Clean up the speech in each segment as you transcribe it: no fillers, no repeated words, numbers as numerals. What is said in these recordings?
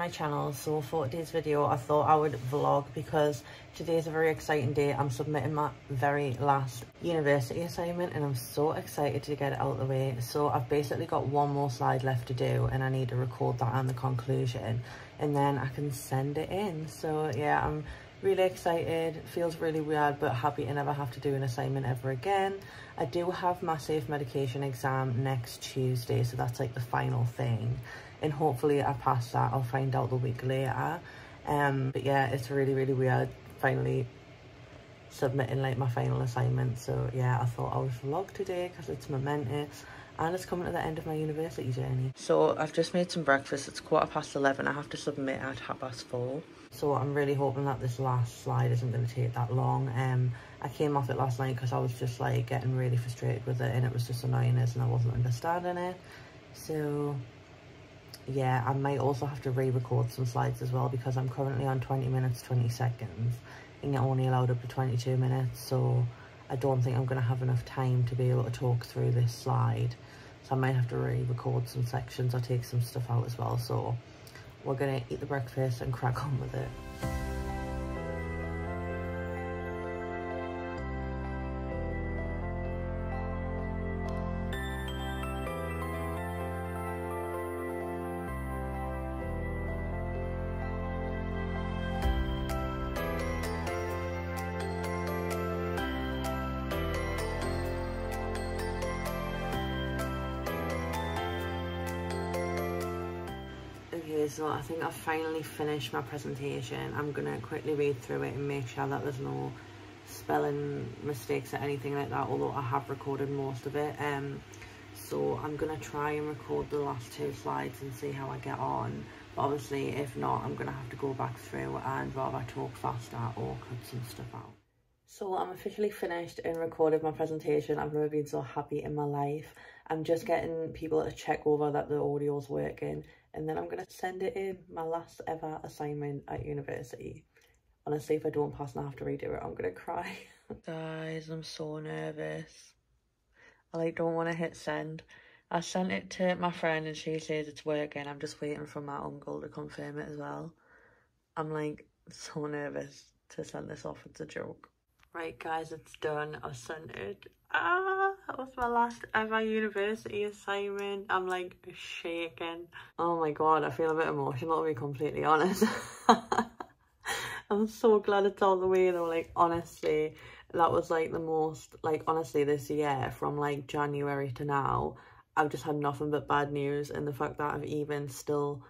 my channel. So for today's video, I thought I would vlog because today is a very exciting day. I'm submitting my very last university assignment and I'm so excited to get it out of the way. So I've basically got one more slide left to do and I need to record that and the conclusion, and then I can send it in. So yeah, I'm really excited. Feels really weird, but happy to never have to do an assignment ever again. I do have my safe medication exam next Tuesday, so that's like the final thing, and hopefully I pass that. I'll find out the week later. But yeah, it's really weird finally submitting like my final assignment. So yeah, I thought I would vlog today because it's momentous and it's coming to the end of my university journey. So I've just made some breakfast. It's 11:15. I have to submit at 4:30. So I'm really hoping that this last slide isn't going to take that long. I came off it last night because I was just like getting really frustrated with it and it was just annoying us and I wasn't understanding it. So yeah, I might also have to re-record some slides as well because I'm currently on 20 minutes 20 seconds and you're only allowed up to 22 minutes, so I don't think I'm going to have enough time to be able to talk through this slide, so I might have to re-record some sections or take some stuff out as well. So we're going to eat the breakfast and crack on with it. So I think I've finally finished my presentation. I'm gonna quickly read through it and make sure that there's no spelling mistakes or anything like that, although I have recorded most of it. So I'm gonna try and record the last two slides and see how I get on, but obviously if not, I'm gonna have to go back through and rather talk faster or cut some stuff out. So I'm officially finished and recorded my presentation. I've never been so happy in my life. I'm just getting people to check over that the audio's working, and then I'm going to send it in, my last ever assignment at university. Honestly, if I don't pass and I have to redo it, I'm going to cry. Guys, I'm so nervous. I like don't want to hit send. I sent it to my friend and she says it's working. I'm just waiting for my uncle to confirm it as well. I'm like so nervous to send this off. It's a joke. Right guys, it's done. I've sent it. That was my last ever university assignment. I'm like shaking. Oh my god, I feel a bit emotional to be completely honest. I'm so glad it's all the way though. Like honestly, that was like the most, like honestly this year from like January to now, I've just had nothing but bad news, and the fact that I've even still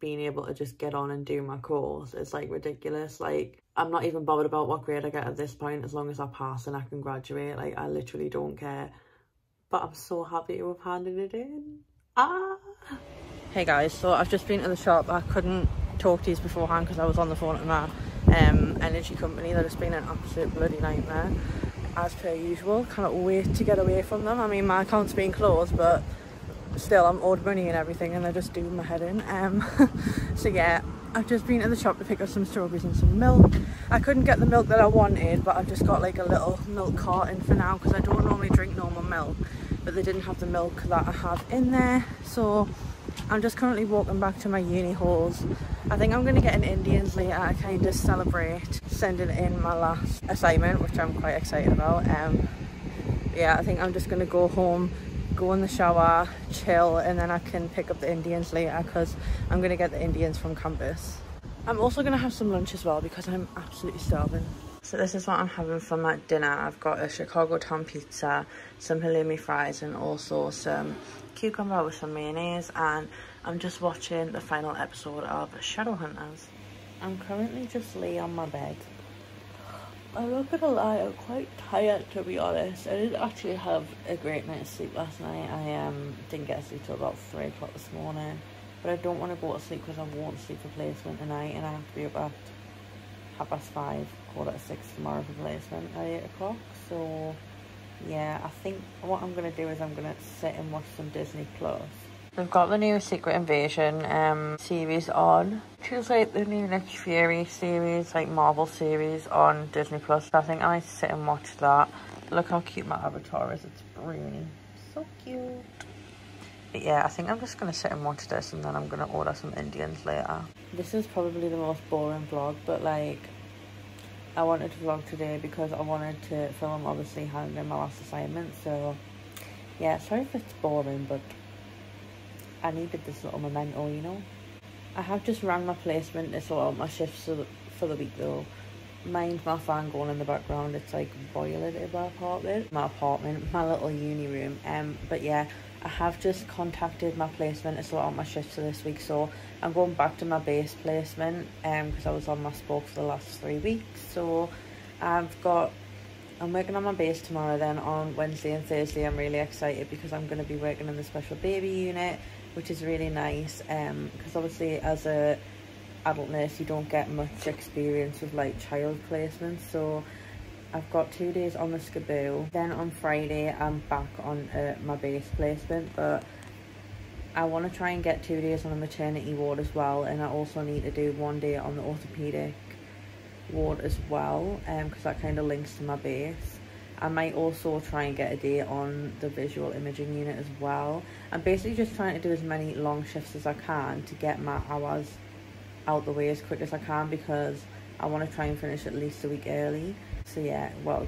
been able to just get on and do my course is like ridiculous. Like I'm not even bothered about what grade I get at this point, as long as I pass and I can graduate. Like I literally don't care, but I'm so happy to have handed it in. Hey guys, so I've just been to the shop. I couldn't talk to you beforehand because I was on the phone to my energy company. That has been an absolute bloody nightmare as per usual. Cannot wait to get away from them. I mean, my account's been closed, but still I'm owed money and everything and they're just doing my head in. So yeah, I've just been to the shop to pick up some strawberries and some milk. I couldn't get the milk that I wanted, but I've just got like a little milk carton for now because I don't normally drink normal milk, but they didn't have the milk that I have in there. So I'm just currently walking back to my uni halls. I think I'm going to get an Indians later. I kind of celebrate sending in my last assignment, which I'm quite excited about. Yeah, I think I'm just going to go home, go in the shower, chill, and then I can pick up the Indians later because I'm going to get the Indians from campus. I'm also going to have some lunch as well because I'm absolutely starving. So this is what I'm having for my dinner. I've got a Chicago town pizza, some halloumi fries, and also some cucumber with some mayonnaise, and I'm just watching the final episode of Shadowhunters. I'm currently just laying on my bed. I'm not gonna lie, I'm quite tired to be honest. I didn't actually have a great night's sleep last night. I didn't get asleep till about 3 o'clock this morning. But I don't want to go to sleep because I won't sleep for placement tonight, and I have to be up at 5:30, 5:45 tomorrow for placement at 8 o'clock. So yeah, I think what I'm going to do is I'm going to sit and watch some Disney Plus. They've got the new Secret Invasion series on. Choose like the new Nick Fury series, like Marvel series on Disney Plus. I think I might sit and watch that. Look how cute my avatar is. It's Bruni. So cute. But yeah, I think I'm just going to sit and watch this, and then I'm going to order some Indians later. This is probably the most boring vlog, but like, I wanted to vlog today because I wanted to film, obviously, handing in my last assignment. So yeah, sorry if it's boring, but I needed this little memento, you know. I have just ran my placement to sort out my shifts for the week though. Mind my fan going in the background, it's like boiling in my apartment, my little uni room. But yeah, I have just contacted my placement to sort out my shifts for this week, so I'm going back to my base placement because I was on my spoke for the last 3 weeks. So I'm working on my base tomorrow, then on Wednesday and Thursday I'm really excited because I'm going to be working in the special baby unit, which is really nice because obviously as a adult nurse you don't get much experience with like child placements. So I've got 2 days on the skaboo, then on Friday I'm back on my base placement, but I want to try and get 2 days on the maternity ward as well, and I also need to do 1 day on the orthopaedic ward as well because that kind of links to my base. I might also try and get a day on the visual imaging unit as well. I'm basically just trying to do as many long shifts as I can to get my hours out the way as quick as I can because I want to try and finish at least a week early. So yeah, well,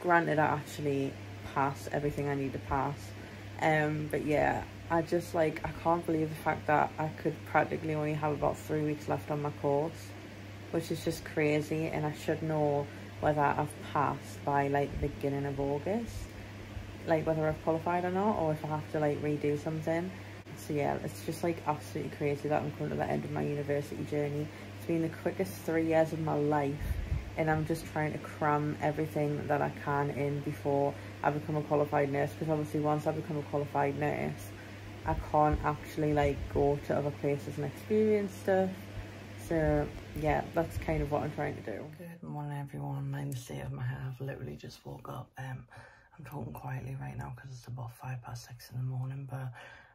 granted I actually pass everything I need to pass, but yeah, I just like, I can't believe the fact that I could practically only have about 3 weeks left on my course, which is just crazy. And I should know whether I've passed by like the beginning of August, like whether I've qualified or not, or if I have to like redo something. So yeah, it's just like absolutely crazy that I'm coming to the end of my university journey. It's been the quickest 3 years of my life, and I'm just trying to cram everything that I can in before I become a qualified nurse, because obviously once I become a qualified nurse I can't actually like go to other places and experience stuff. So yeah, that's kind of what I'm trying to do. Good morning everyone, mind the state of my hair. I've literally just woke up. I'm talking quietly right now because it's about 5 past 6 in the morning, but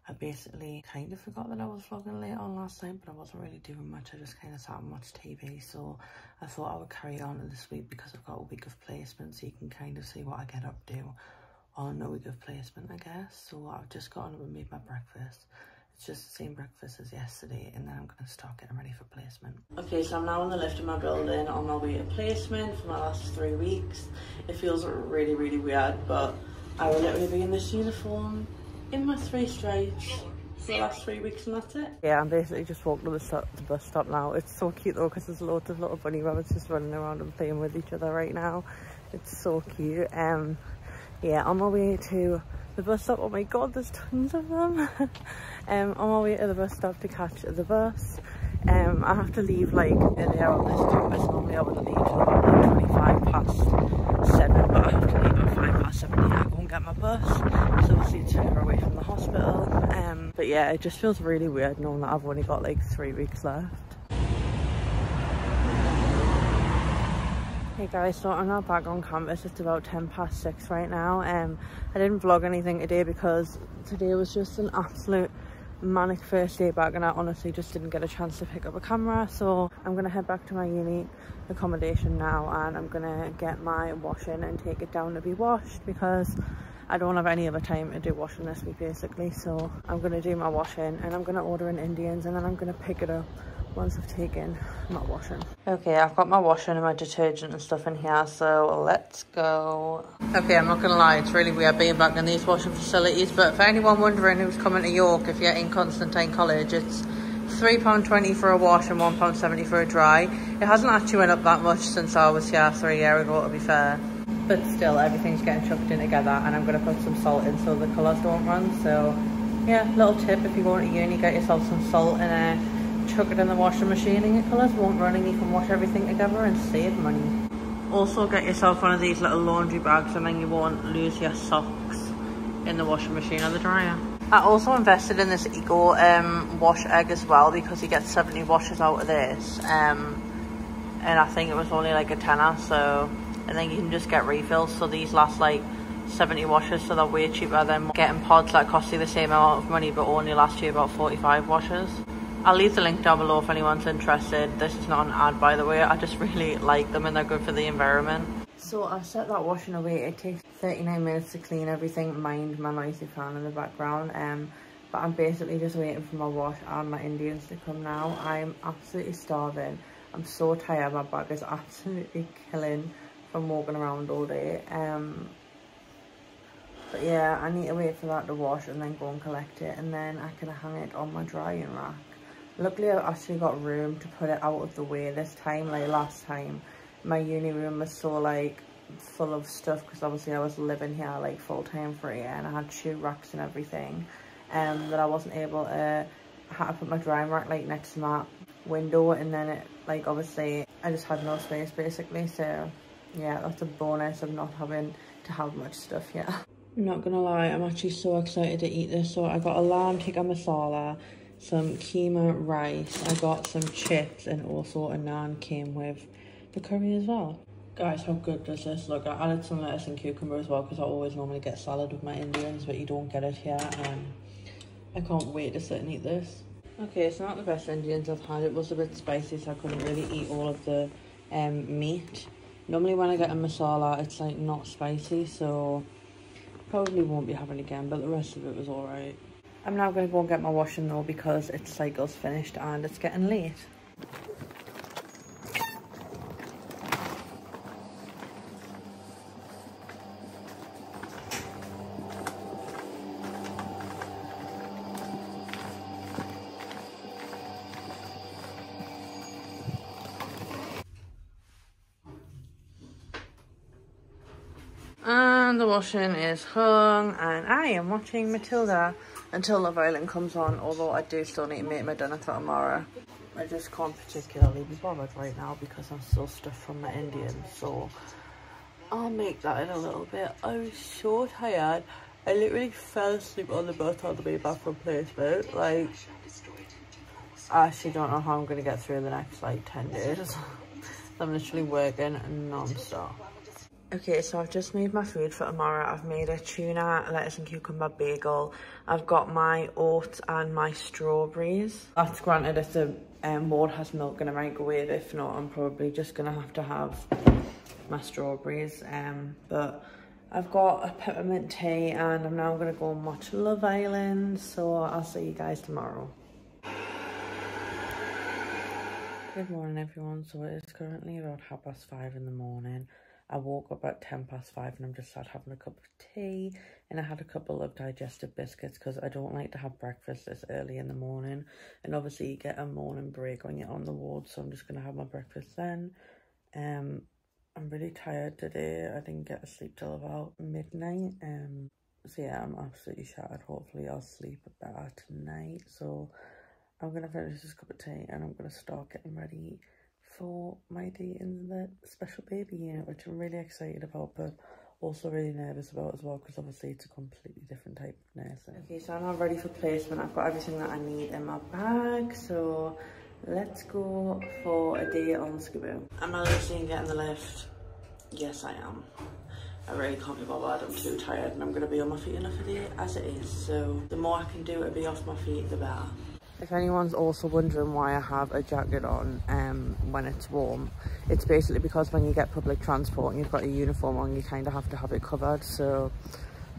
I basically kind of forgot that I was vlogging late on last night, but I wasn't really doing much. I just kind of sat and watched TV, so I thought I would carry on this week because I've got a week of placement, so you can kind of see what I get up to on a week of placement, I guess. So I've just gotten up and made my breakfast. It's just the same breakfast as yesterday, and then I'm going to start getting ready for placement. Okay, so I'm now on the lift in my building on my way to placement for my last 3 weeks. It feels really, really weird, but I will literally be in this uniform in my 3 stripes the last 3 weeks, and that's it. Yeah, I'm basically just walking to the bus stop now. It's so cute though because there's loads of little bunny rabbits just running around and playing with each other right now. It's so cute. Yeah, on my way to the bus stop, oh my god, there's tons of them. On my way to the bus stop to catch the bus. I have to leave like earlier on this campus. Normally I would leave till about 25 past 7, but I have to leave at 5 past 7 to go and get my bus. So obviously it's further away from the hospital. But yeah, it just feels really weird knowing that I've only got like 3 weeks left. Hey guys, so I'm now back on campus. It's about 10 past 6 right now. I didn't vlog anything today because today was just an absolute manic first day back, and I honestly just didn't get a chance to pick up a camera. So I'm gonna head back to my uni accommodation now, and I'm gonna get my wash in and take it down to be washed because I don't have any other time to do washing this week basically. So I'm gonna do my wash in, and I'm gonna order an Indians, and then I'm gonna pick it up once I've taken my washing. Okay, I've got my washing and my detergent and stuff in here, so let's go. Okay, I'm not gonna lie, it's really weird being back in these washing facilities, but for anyone wondering who's coming to York, if you're in Constantine College, it's £3.20 for a wash and £1.70 for a dry. It hasn't actually went up that much since I was here 3 years ago, to be fair, but still everything's getting chucked in together, and I'm gonna put some salt in so the colours don't run. So yeah, little tip, if you go to uni, get yourself some salt in there, chuck it in the washing machine and your colours won't run and you can wash everything together and save money. Also get yourself one of these little laundry bags and then you won't lose your socks in the washing machine or the dryer. I also invested in this Eco wash egg as well because you get 70 washes out of this, and I think it was only like a tenner, so I think you can just get refills, so these last like 70 washes, so they're way cheaper than getting pods that cost you the same amount of money but only last you about 45 washes. I'll leave the link down below if anyone's interested. This is not an ad, by the way. I just really like them and they're good for the environment. So I've set that washing away. It takes 39 minutes to clean everything. Mind my noisy fan in the background. But I'm basically just waiting for my wash and my Indians to come now. I'm absolutely starving. I'm so tired. My back is absolutely killing from walking around all day. But yeah, I need to wait for that to wash and then go and collect it. And then I can hang it on my drying rack. Luckily, I've actually got room to put it out of the way this time. Like last time, my uni room was so like full of stuff because obviously I was living here like full time for a year and I had shoe racks and everything. That I wasn't able to, I had to put my drying rack like next to my window, and then it like obviously I just had no space basically. So yeah, that's a bonus of not having to have much stuff here. I'm not gonna lie, I'm actually so excited to eat this. So I got a lamb tikka masala, some keema rice, I got some chips, and also a naan came with the curry as well. Guys, how good does this look? I added some lettuce and cucumber as well because I always normally get salad with my Indians, but you don't get it here. I can't wait to sit and eat this. Okay, it's not the best Indians I've had. It was a bit spicy, so I couldn't really eat all of the meat. Normally when I get a masala, it's like not spicy, so probably won't be having it again, but the rest of it was all right. I'm now going to go and get my washing though because its cycle's finished and it's getting late. And the washing is hung and I am watching Matilda until Love Island comes on, although I do still need to make my dinner for tomorrow. I just can't particularly be bothered right now because I'm still stuffed from my Indian, so I'll make that in a little bit. I was so tired. I literally fell asleep on the bus on the way back from placement. Like, I actually don't know how I'm going to get through the next like 10 days. I'm literally working non-stop. Okay, so I've just made my food for tomorrow. I've made a tuna, lettuce and cucumber bagel. I've got my oats and my strawberries. That's granted if the ward has milk in a microwave. If not, I'm probably just gonna have to have my strawberries. But I've got a peppermint tea and I'm now gonna go and watch Love Island. So I'll see you guys tomorrow. Good morning, everyone. So it is currently about 5:30 in the morning. I woke up at 5:10 and I'm just sat having a cup of tea, and I had a couple of digestive biscuits because I don't like to have breakfast this early in the morning, and obviously you get a morning break when you're on the ward, so I'm just going to have my breakfast then. I'm really tired today. I didn't get to sleep till about midnight, so yeah, I'm absolutely shattered. Hopefully I'll sleep better tonight, so I'm going to finish this cup of tea and I'm going to start getting ready for my day in the special baby unit, which I'm really excited about but also really nervous about as well because obviously it's a completely different type of nursing. Okay, so I'm now ready for placement. I've got everything that I need in my bag, so let's go for a day on Skiboo. Am I literally getting the lift? Yes, I am. I really can't be bothered. I'm too tired and I'm going to be on my feet enough a day as it is, so the more I can do to be off my feet, the better. If anyone's also wondering why I have a jacket on when it's warm, it's basically because when you get public transport and you've got a uniform on, you kind of have to have it covered, so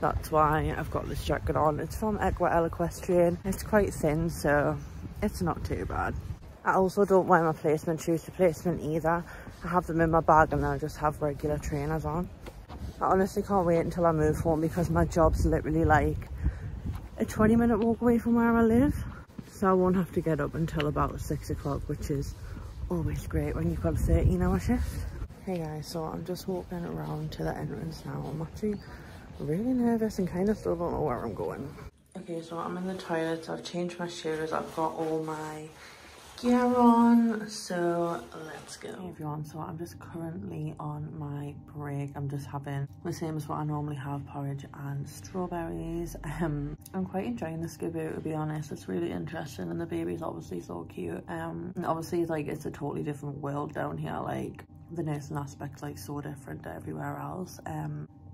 that's why I've got this jacket on. It's from Equatel Equestrian. It's quite thin, so it's not too bad. I also don't wear my placement shoes to placement either. I have them in my bag and I just have regular trainers on. I honestly can't wait until I move home because my job's literally like a 20-minute walk away from where I live. So I won't have to get up until about 6 o'clock, which is always great when you've got a 13-hour shift. Hey guys, so I'm just walking around to the entrance now. I'm actually really nervous and kind of still don't know where I'm going. Okay, so I'm in the toilets. I've changed my shoes. I've got all my gear on, so let's go. Hey everyone, so I'm just currently on my break. I'm just having the same as what I normally have, porridge and strawberries. I'm quite enjoying the Skiboo, to be honest. It's really interesting and the baby's obviously so cute. And obviously like it's a totally different world down here, like the nursing aspect's like so different to everywhere else.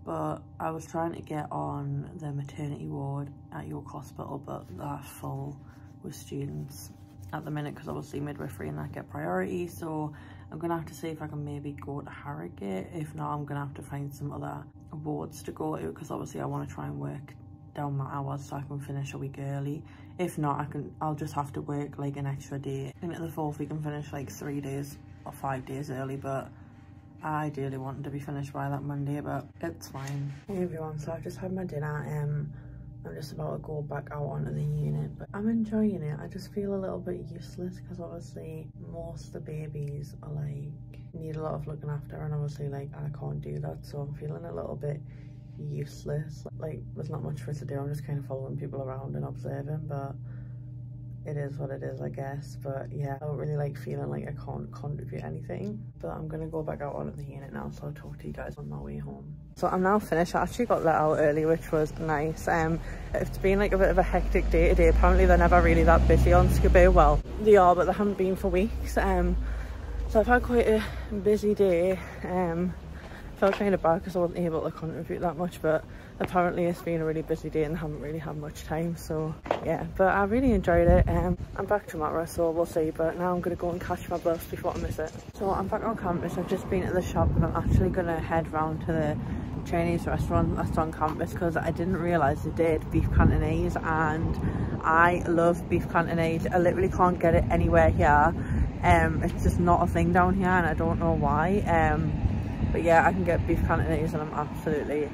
But I was trying to get on the maternity ward at York Hospital, but they're full with students at the minute because obviously midwifery and that get priority, so I'm gonna have to see if I can maybe go to Harrogate. If not, I'm gonna have to find some other wards to go to, because obviously I want to try and work down my hours so I can finish a week early. If not, I'll just have to work like an extra day into the fourth week and finish like 3 days or 5 days early, but I ideally wanted to be finished by that Monday, but it's fine. Hey everyone, so I've just had my dinner. I'm just about to go back out onto the unit, but I'm enjoying it. I just feel a little bit useless because obviously most of the babies are like need a lot of looking after, and obviously like I can't do that, so I'm feeling a little bit useless. Like there's not much for it to do. I'm just kind of following people around and observing, but it is what it is, I guess. But yeah, I don't really like feeling like I can't contribute anything, but I'm gonna go back out onto the unit now, so I'll talk to you guys on my way home. So I'm now finished. I actually got let out early, which was nice. It's been like a bit of a hectic day today. Apparently they're never really that busy on Skiboo. Well, they are, but they haven't been for weeks. So I've had quite a busy day. Felt kind of bad because I wasn't able to contribute that much, but apparently it's been a really busy day and I haven't really had much time, so yeah, but I really enjoyed it. I'm back tomorrow, so we'll see, but now I'm gonna go and catch my bus before I miss it. So I'm back on campus. I've just been at the shop and I'm actually gonna head round to the Chinese restaurant that's on campus, because I didn't realise they did beef Cantonese, and I love beef Cantonese. I literally can't get it anywhere here. It's just not a thing down here and I don't know why. But yeah, I can get beef Cantonese and I'm absolutely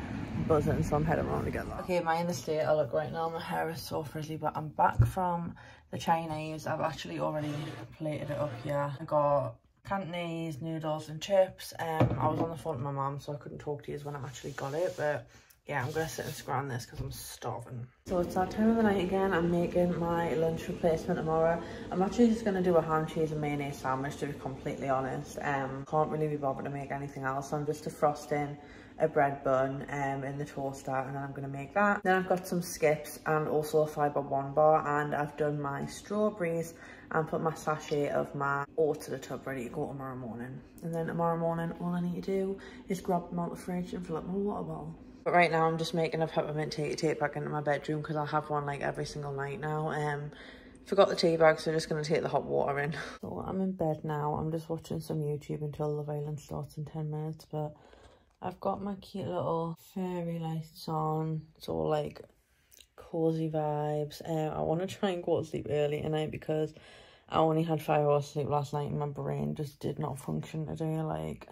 buzzing, so I'm heading around to get that. Okay, in the state I look right now, my hair is so frizzy, but I'm back from the Chinese. I've actually already plated it up here. I got Cantonese noodles and chips. I was on the phone to my mum, so I couldn't talk to you when I actually got it, but yeah, I'm gonna sit and scran this because I'm starving. So it's that time of the night again. I'm making my lunch replacement tomorrow. I'm actually just gonna do a ham, cheese and mayonnaise sandwich, to be completely honest. Can't really be bothered to make anything else, so I'm just defrosting a bread bun in the toaster, and then I'm gonna make that. Then I've got some skips and also a fiber one bar, and I've done my strawberries and put my sachet of my oats in the tub ready to go tomorrow morning. And then tomorrow morning all I need to do is grab them out of the fridge and fill up my water bottle. But right now I'm just making a peppermint tea to take back into my bedroom, because I have one like every single night now. Forgot the tea bag, so I'm just going to take the hot water in. So I'm in bed now. I'm just watching some YouTube until Love Island starts in 10 minutes, but I've got my cute little fairy lights on. It's all like cozy vibes. I want to try and go to sleep early tonight because I only had 5 hours sleep last night and my brain just did not function today. Like,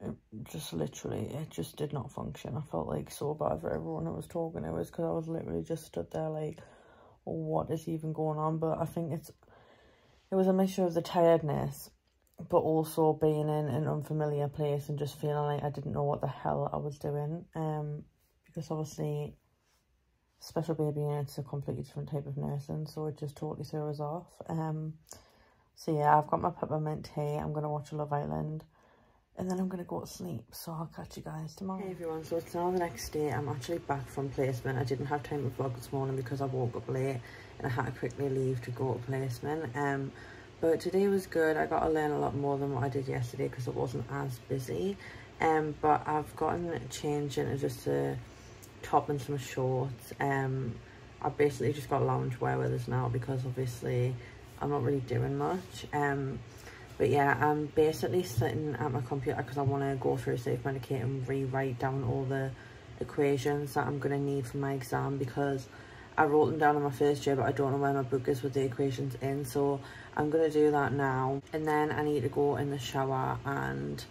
it just literally, it just did not function. I felt like so bad for everyone I was talking to. It was because I was literally just stood there like, what is even going on? But I think it was a mixture of the tiredness, but also being in an unfamiliar place and just feeling like I didn't know what the hell I was doing. Because obviously, special baby unit's a completely different type of nursing, so it just totally threw us off. So yeah, I've got my peppermint tea. I'm going to watch Love Island, and then I'm going to go to sleep, so I'll catch you guys tomorrow. Hey everyone, so it's now the next day. I'm actually back from placement. I didn't have time to vlog this morning because I woke up late and I had to quickly leave to go to placement. But today was good. I got to learn a lot more than what I did yesterday because it wasn't as busy. But I've gotten changed into just a top and some shorts. I basically just got loungewear with us now because obviously I'm not really doing much. But yeah, I'm basically sitting at my computer because I want to go through self-medicate and rewrite down all the equations that I'm going to need for my exam, because I wrote them down on my first year, but I don't know where my book is with the equations in, so I'm going to do that now. And then I need to go in the shower and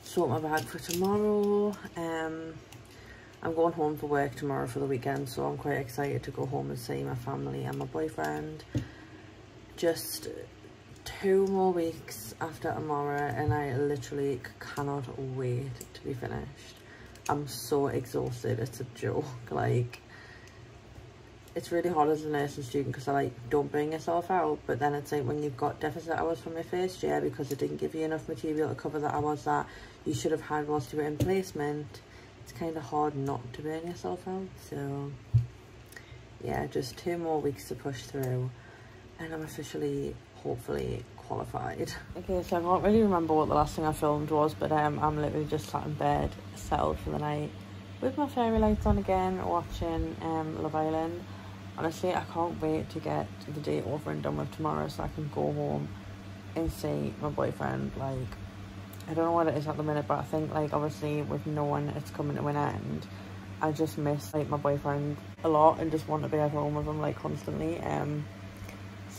sort my bag for tomorrow. I'm going home for work tomorrow for the weekend, so I'm quite excited to go home and see my family and my boyfriend. Just 2 more weeks after tomorrow and I literally cannot wait to be finished. I'm so exhausted, it's a joke. Like, it's really hard as a nursing student because I like don't bring yourself out, but then it's like when you've got deficit hours from your first year because they didn't give you enough material to cover the hours that you should have had whilst you were in placement, it's kind of hard not to burn yourself out. So yeah, just 2 more weeks to push through and I'm officially, hopefully, qualified. Okay, so I can't really remember what the last thing I filmed was, but I'm literally just sat in bed, settled for the night, with my fairy lights on again, watching Love Island. Honestly, I can't wait to get the day over and done with tomorrow so I can go home is, say, my boyfriend, like, I don't know what it is at the minute, but I think, like, obviously with no one it's coming to an end, I just miss, like, my boyfriend a lot and just want to be at home with him, like, constantly.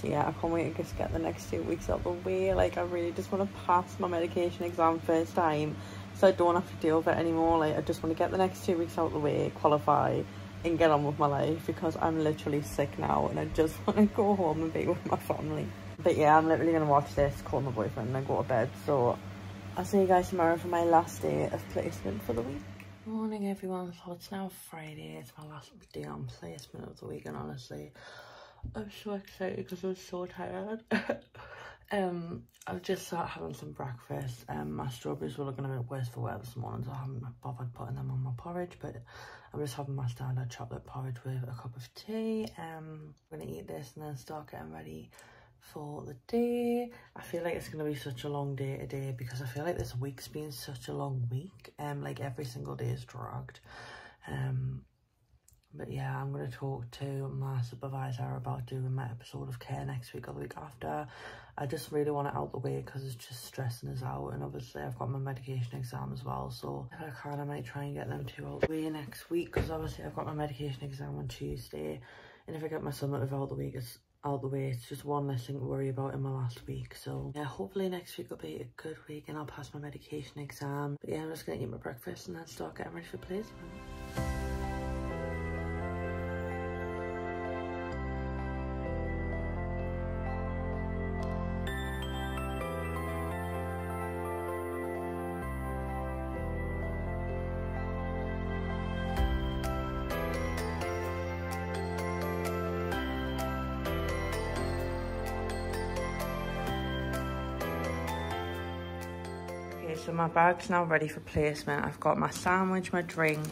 So yeah, I can't wait to just get the next 2 weeks out of the way. Like, I really just want to pass my medication exam first time so I don't have to deal with it anymore. Like, I just want to get the next 2 weeks out of the way, qualify and get on with my life, because I'm literally sick now and I just want to go home and be with my family. But yeah, I'm literally going to watch this, call my boyfriend and then go to bed. So I'll see you guys tomorrow for my last day of placement for the week. Morning everyone, so it's now Friday, it's my last day on placement of the week, and honestly I'm so excited because I'm so tired. I've just started having some breakfast. My strawberries were looking a bit worse for wear this morning, so I haven't bothered putting them on my porridge, but I'm just having my standard chocolate porridge with a cup of tea. I'm gonna eat this and then start getting ready for the day. I feel like it's gonna be such a long day today, because I feel like this week's been such a long week, like every single day is dragged. But yeah, I'm going to talk to my supervisor about doing my episode of care next week or the week after. I just really want it out the way because it's just stressing us out, and obviously I've got my medication exam as well, so if I can I might try and get them two out the way next week, because obviously I've got my medication exam on Tuesday, and if I get my summative out the way, it's just one less thing to worry about in my last week. So yeah, hopefully next week will be a good week and I'll pass my medication exam. But yeah, I'm just going to eat my breakfast and then start getting ready for placement. So my bag's now ready for placement. I've got my sandwich, my drink,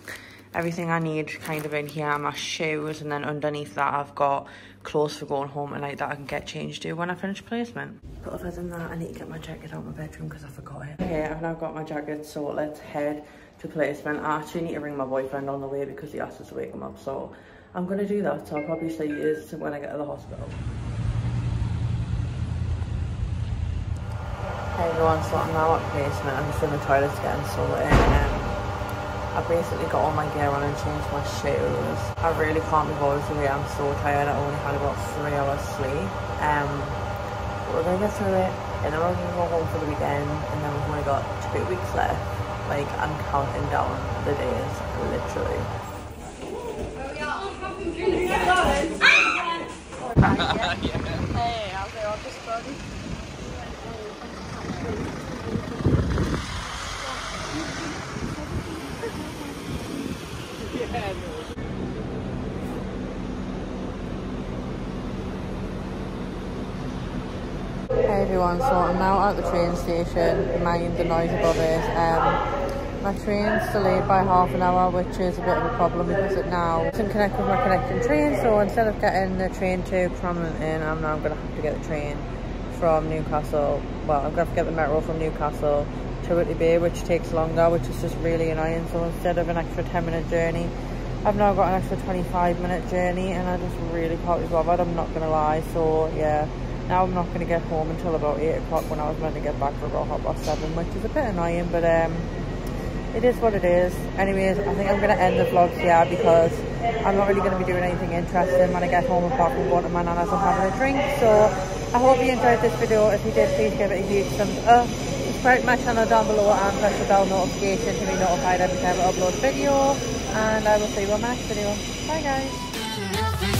everything I need kind of in here, my shoes, and then underneath that I've got clothes for going home tonight that I can get changed to when I finish placement. But other than that, I need to get my jacket out of my bedroom because I forgot it. Okay, I've now got my jacket, so let's head to placement. I actually need to ring my boyfriend on the way because he asked us to wake him up, so I'm going to do that. So I'll probably see you when I get to the hospital. Everyone, so I'm now at placement. I'm just in the toilets getting sorted. I basically got all my gear on and changed my shoes. I really can't be bothered today. I'm so tired. I only had about 3 hours sleep. But we're gonna get through it, and then we're gonna go home for the weekend, and then we've only got 2 weeks left. Like, I'm counting down the days, literally. Hey, I'll go up this body. Hey everyone, so I'm now at the train station. Mind the noise above it. My train's delayed by half an hour, which is a bit of a problem because it now doesn't connect with my connecting train. So instead of getting the train to Cromlin, I'm now going to have to get the train from Newcastle. Well, I'm going to have to get the metro from Newcastle to Whitley Bay, which takes longer, which is just really annoying. So instead of an extra 10-minute journey, I've now got an extra 25-minute journey, and I just really can't be bothered, I'm not gonna lie. So yeah, now I'm not gonna get home until about 8 o'clock when I was meant to get back for about 7:30, which is a bit annoying, but it is what it is. Anyways, I think I'm gonna end the vlog here because I'm not really gonna be doing anything interesting when I get home apart from going to my nana's and having a drink. So I hope you enjoyed this video. If you did, please give it a huge thumbs up. Subscribe to my channel down below and press the bell notification to be notified every time I upload a video. And I will see you on my next video. Bye guys.